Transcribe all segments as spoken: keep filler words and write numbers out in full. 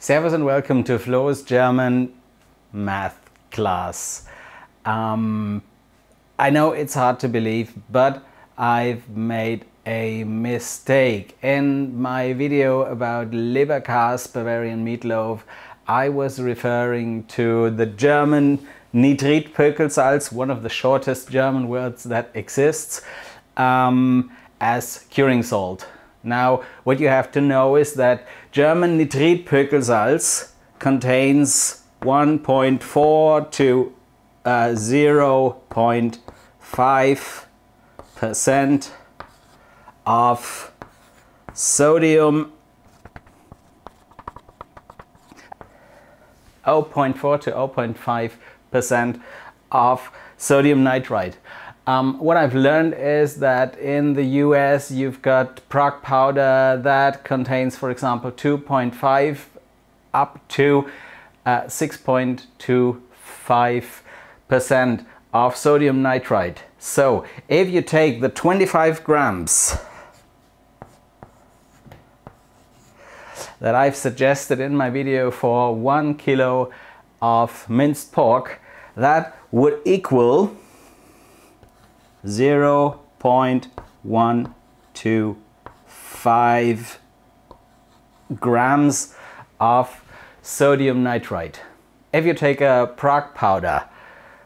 Servus and welcome to Flo's German math class. Um, I know it's hard to believe, but I've made a mistake. In my video about Leberkäs, Bavarian meatloaf, I was referring to the German Nitritpökelsalz, one of the shortest German words that exists, um, as curing salt. Now, what you have to know is that German Nitritpökelsalz contains one point four to uh, zero point five percent of sodium, zero point four to zero point five percent of sodium nitrite. Um, what I've learned is that in the U S you've got Prague powder that contains, for example, two point five up to uh, six point two five percent of sodium nitrite. So if you take the twenty-five grams that I've suggested in my video for one kilo of minced pork, that would equal zero point one two five grams of sodium nitrite. If you take a Prague powder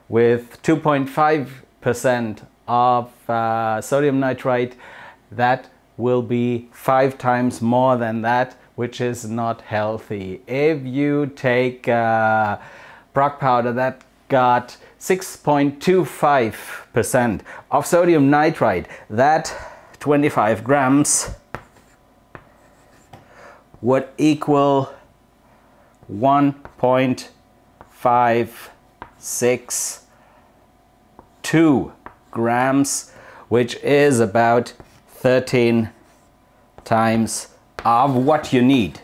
with two point five percent of uh, sodium nitrite, that will be five times more than that, which is not healthy. If you take uh, Prague powder that got six point two five percent of sodium nitrite, that twenty-five grams would equal one point five six two grams, which is about thirteen times of what you need.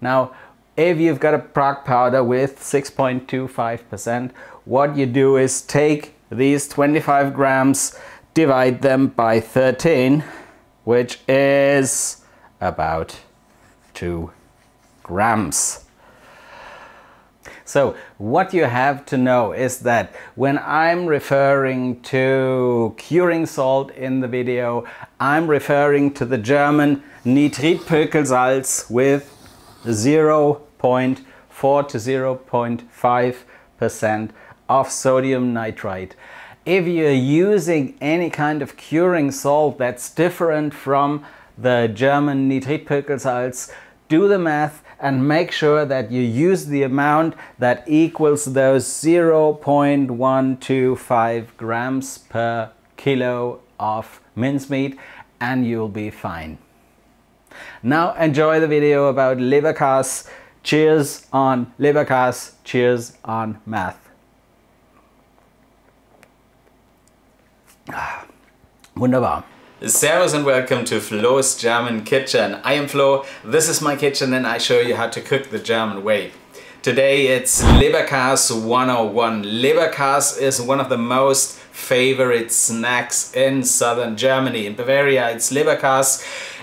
Now, if you've got a Prague powder with six point two five percent, what you do is take these twenty-five grams, divide them by thirteen, which is about two grams. So what you have to know is that when I'm referring to curing salt in the video, I'm referring to the German Nitritpökelsalz with zero point four to zero point five percent of sodium nitrite. If you're using any kind of curing salt that's different from the German Nitritpökelsalz, do the math and make sure that you use the amount that equals those zero point one two five grams per kilo of mincemeat, and you'll be fine. Now enjoy the video about Leberkäs. Cheers on Leberkäs, cheers on math. Ah, wunderbar. Servus and welcome to Flo's German Kitchen. I am Flo, this is my kitchen, and I show you how to cook the German way. Today it's Leberkäs one oh one. Leberkäs is one of the most favorite snacks in southern Germany. In Bavaria it's Leberkäs.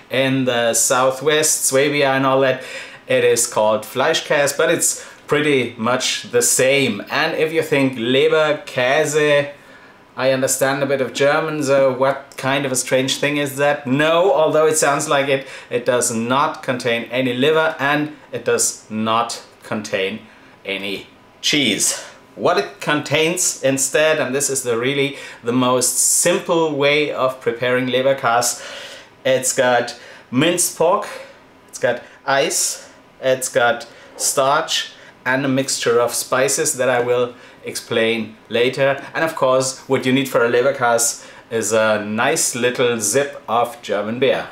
In the southwest, Swabia and all that, it is called Fleischkäs, but it's pretty much the same. And if you think Leberkäse, I understand a bit of German, so what kind of a strange thing is that? No, although it sounds like it, it does not contain any liver and it does not contain any cheese. What it contains instead, and this is the really the most simple way of preparing Leberkäs, it's got minced pork, it's got ice, it's got starch and a mixture of spices that I will explain later. And of course, what you need for a Leberkäs is a nice little sip of German beer.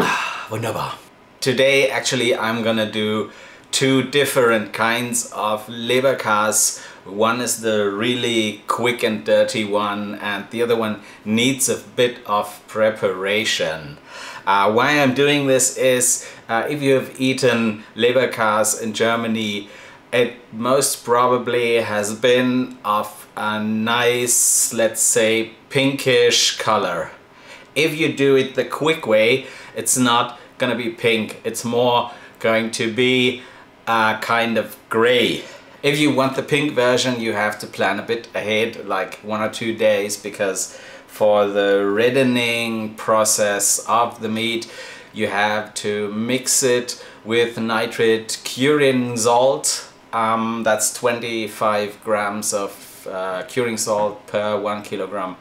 Ah, wunderbar. Today, actually, I'm gonna do two different kinds of Leberkäs. One is the really quick and dirty one, and the other one needs a bit of preparation. Uh, why I'm doing this is, uh, if you have eaten Leberkäs in Germany, it most probably has been of a nice, let's say, pinkish color. If you do it the quick way, it's not gonna be pink, it's more going to be uh, kind of gray. If you want the pink version, you have to plan a bit ahead, like one or two days, because for the reddening process of the meat, you have to mix it with nitrate curing salt. Um, that's twenty-five grams of uh, curing salt per one kilogram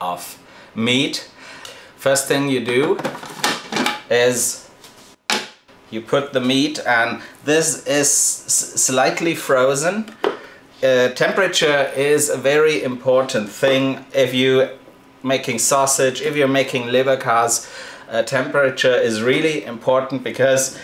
of meat. First thing you do is you put the meat, and this is slightly frozen. Uh, temperature is a very important thing. If you're making sausage, if you're making Leberkäs, uh, temperature is really important, because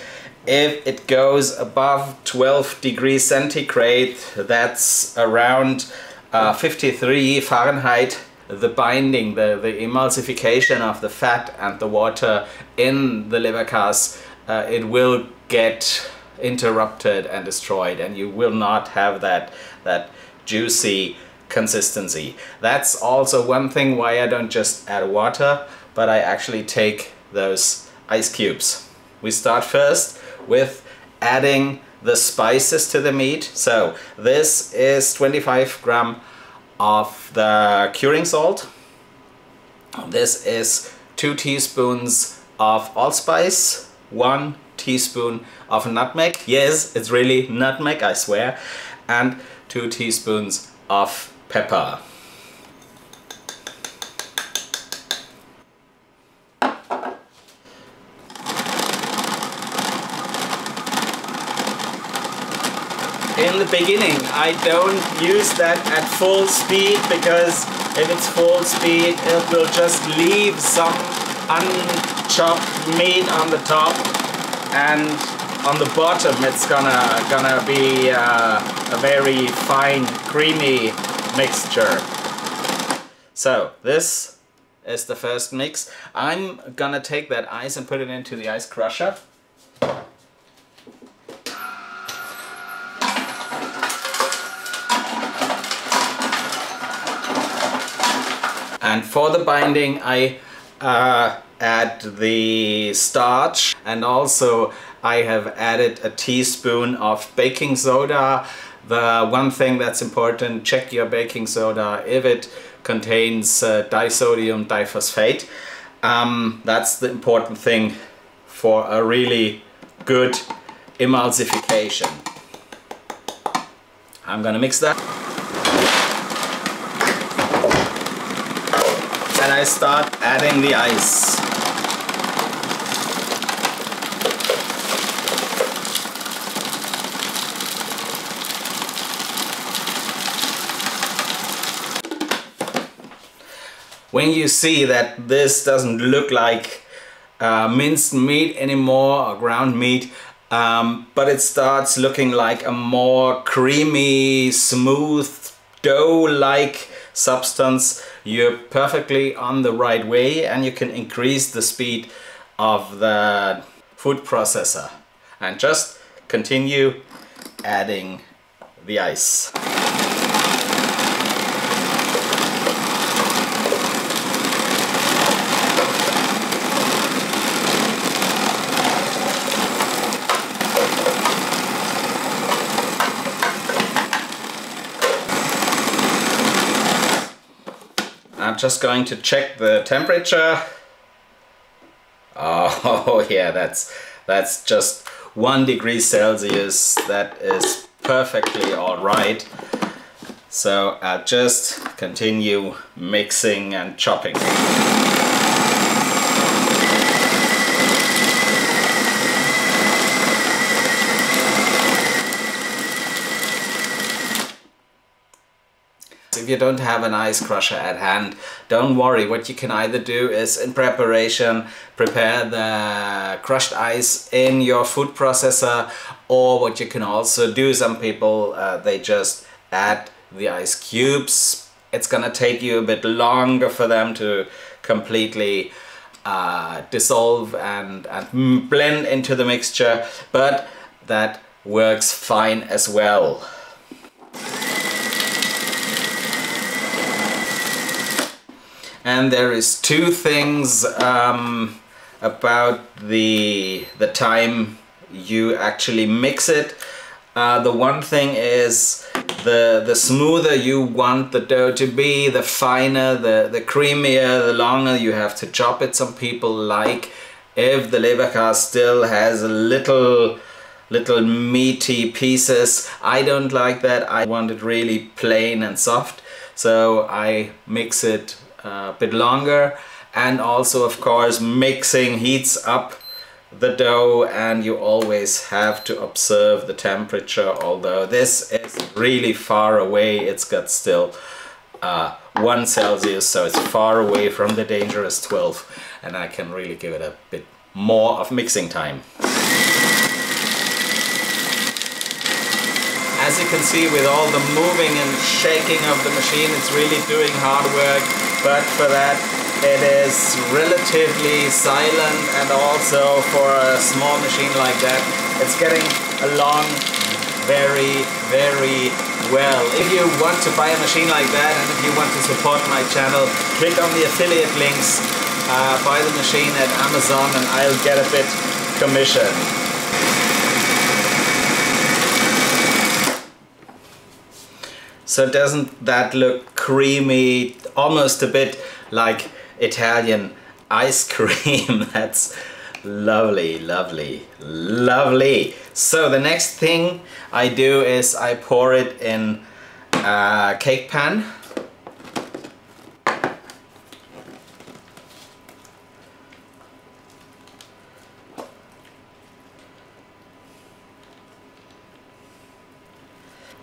if it goes above twelve degrees centigrade, that's around uh, fifty-three Fahrenheit, the binding, the, the emulsification of the fat and the water in the Leberkäs, uh, it will get interrupted and destroyed, and you will not have that, that juicy consistency. That's also one thing why I don't just add water, but I actually take those ice cubes. We start first with adding the spices to the meat. So this is twenty-five grams of the curing salt. This is two teaspoons of allspice, one teaspoon of nutmeg. Yes, it's really nutmeg, I swear. And two teaspoons of pepper. In the beginning, I don't use that at full speed, because if it's full speed, it will just leave some unchopped meat on the top, and on the bottom it's gonna gonna be uh, a very fine creamy mixture. So this is the first mix. I'm gonna take that ice and put it into the ice crusher. And for the binding, I uh, add the starch, and also I have added a teaspoon of baking soda. The one thing that's important, check your baking soda if it contains uh, disodium diphosphate. Um, that's the important thing for a really good emulsification. I'm gonna mix that. And I start adding the ice. When you see that this doesn't look like uh, minced meat anymore, or ground meat, um, but it starts looking like a more creamy, smooth, dough-like substance, you're perfectly on the right way, and you can increase the speed of the food processor and just continue adding the ice. I'm just going to check the temperature. Oh yeah, that's that's just one degree Celsius. That is perfectly all right. So I'll just continue mixing and chopping. If you don't have an ice crusher at hand, don't worry. What you can either do is, in preparation, prepare the crushed ice in your food processor, or what you can also do, some people uh, they just add the ice cubes. It's gonna take you a bit longer for them to completely uh, dissolve and, and blend into the mixture, but that works fine as well. and there is two things um, about the the time you actually mix it. Uh, the one thing is the the smoother you want the dough to be, the finer, the the creamier, the longer you have to chop it. Some people like if the Leberkäs still has a little little meaty pieces. I don't like that. I want it really plain and soft, so I mix it a bit longer. And also, of course, mixing heats up the dough, and you always have to observe the temperature. Although this is really far away, it's got still uh, one Celsius, so it's far away from the dangerous twelve, and I can really give it a bit more of mixing time. As you can see, with all the moving and shaking of the machine, it's really doing hard work, but for that it is relatively silent, and also for a small machine like that it's getting along very, very well. If you want to buy a machine like that, and if you want to support my channel, click on the affiliate links, uh, buy the machine at Amazon, and I'll get a bit commission. So doesn't that look creamy? Almost a bit like Italian ice cream. That's lovely, lovely, lovely. So the next thing I do is I pour it in a cake pan.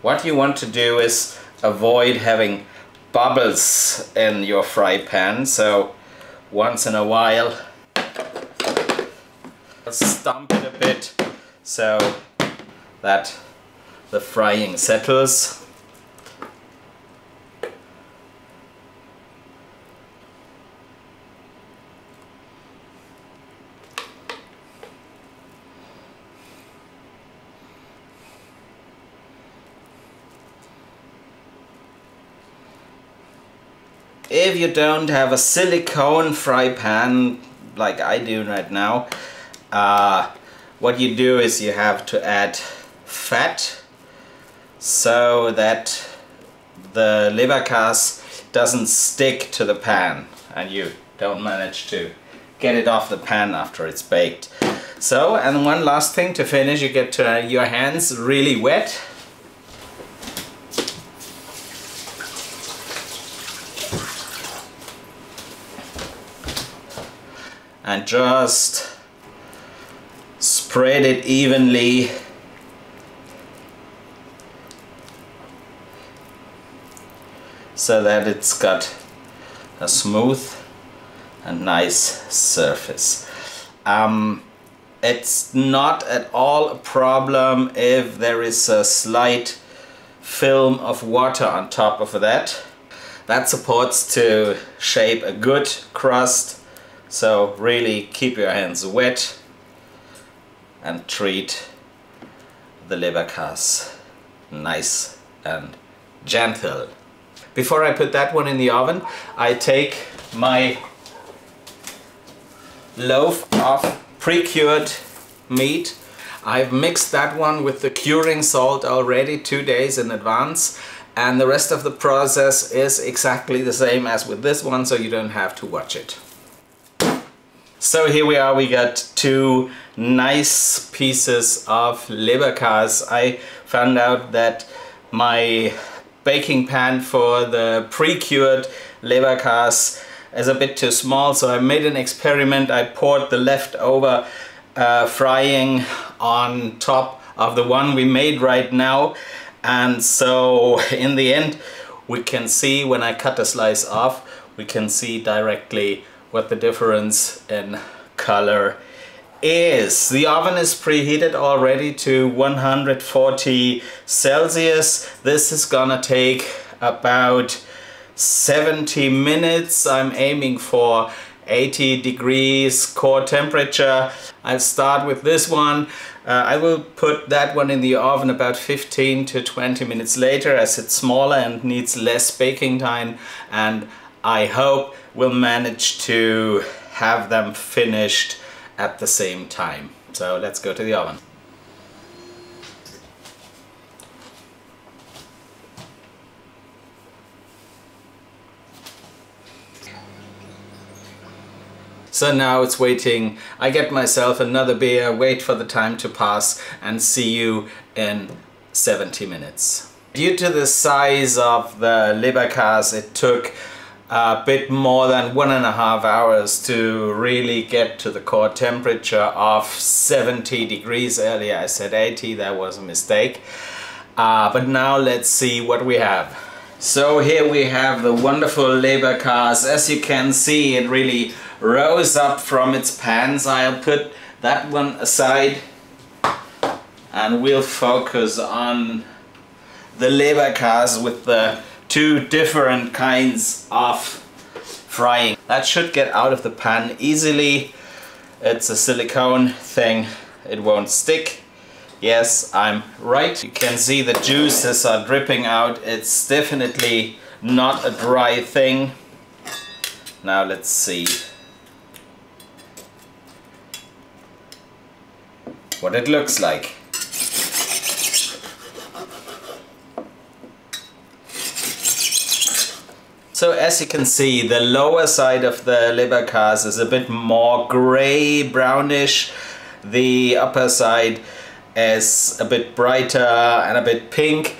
What you want to do is avoid having bubbles in your fry pan, so once in a while stomp it a bit so that the frying settles. If you don't have a silicone fry pan like I do right now, uh, what you do is you have to add fat so that the Leberkäs doesn't stick to the pan and you don't manage to get it off the pan after it's baked. So, and one last thing to finish, you get to, uh, your hands really wet. And just spread it evenly. So that it's got a smooth and nice surface. Um, it's not at all a problem if there is a slight film of water on top of that. That supports to shape a good crust. So really keep your hands wet and treat the Leberkäs nice and gentle. Before I put that one in the oven, I take my loaf of pre-cured meat. I've mixed that one with the curing salt already two days in advance, and the rest of the process is exactly the same as with this one, so you don't have to watch it. So here we are, we got two nice pieces of Leberkäs. I found out that my baking pan for the pre-cured Leberkäs is a bit too small, so I made an experiment. I poured the leftover uh, frying on top of the one we made right now, and so in the end we can see, when I cut a slice off, we can see directly what the difference in color is. The oven is preheated already to one hundred forty Celsius. This is gonna take about seventy minutes. I'm aiming for eighty degrees core temperature. I'll start with this one. Uh, I will put that one in the oven about fifteen to twenty minutes later, as it's smaller and needs less baking time, and I hope we'll manage to have them finished at the same time. So let's go to the oven. So now it's waiting. I get myself another beer, wait for the time to pass, and see you in seventy minutes. Due to the size of the Leberkäs, it took a bit more than one and a half hours to really get to the core temperature of seventy degrees. Earlier I said eighty, that was a mistake. Uh, but now let's see what we have. So here we have the wonderful Leberkäs. As you can see, it really rose up from its pans. I'll put that one aside and we'll focus on the Leberkäs with the two different kinds of frying. That should get out of the pan easily. It's a silicone thing, it won't stick. Yes, I'm right. You can see the juices are dripping out. It's definitely not a dry thing. Now let's see what it looks like. So as you can see, the lower side of the Leberkäs is a bit more grey, brownish. The upper side is a bit brighter and a bit pink.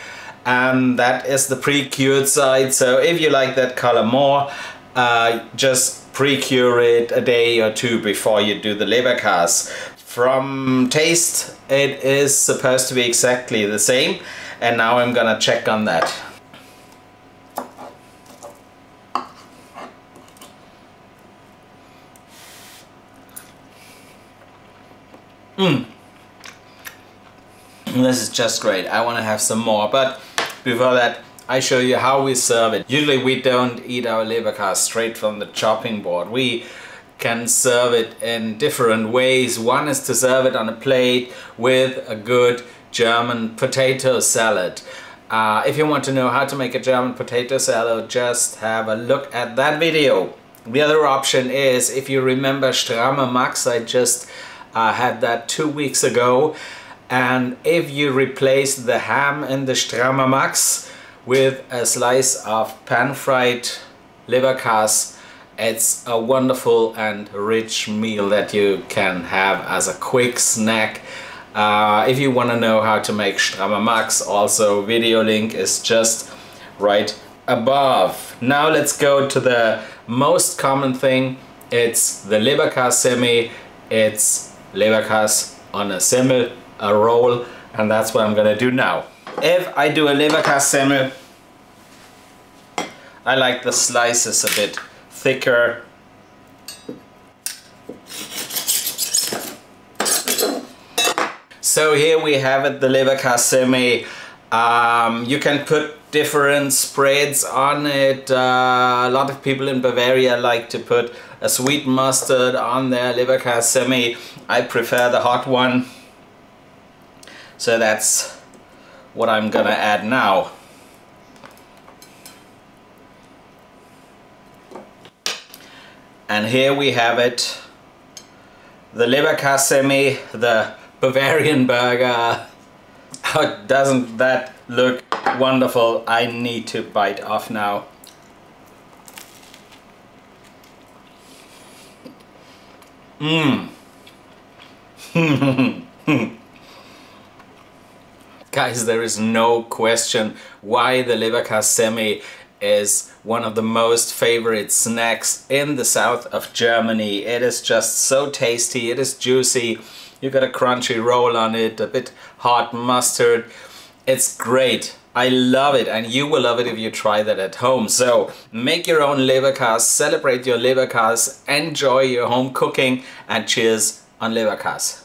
And that is the pre-cured side. So if you like that color more, uh, just pre-cure it a day or two before you do the Leberkäs. From taste, it is supposed to be exactly the same. And now I'm gonna check on that. Mm. This is just great. I want to have some more, but before that I show you how we serve it. Usually we don't eat our Leberkäs straight from the chopping board. We can serve it in different ways. One is to serve it on a plate with a good German potato salad. Uh, if you want to know how to make a German potato salad, just have a look at that video. The other option is, if you remember Strammer Max, I just I had that two weeks ago, and if you replace the ham in the Strammer Max with a slice of pan-fried Leberkäs, it's a wonderful and rich meal that you can have as a quick snack. Uh, if you want to know how to make Strammer Max, also video link is just right above. Now let's go to the most common thing. It's the Leberkäsesemmel. It's Leberkäs on a semmel, a roll, and that's what I'm gonna do now. If I do a Leberkäsesemmel, I like the slices a bit thicker. So here we have it, the Leberkäsesemmel. Um, you can put different spreads on it. Uh, a lot of people in Bavaria like to put a sweet mustard on their Leberkäsesemmel. I prefer the hot one, so that's what I'm gonna add now. And here we have it, the Leberkäsesemmel, the Bavarian burger. Oh, doesn't that look wonderful? I need to bite off now. Mmm. Guys, there is no question why the Leberkäsesemmel is one of the most favorite snacks in the south of Germany. It is just so tasty, it is juicy. You got a crunchy roll on it, a bit hot mustard. It's great. I love it, and you will love it if you try that at home. So make your own Leberkäs, celebrate your Leberkäs, enjoy your home cooking, and cheers on Leberkäs.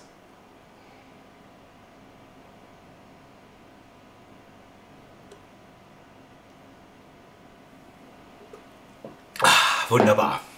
Ah, wunderbar.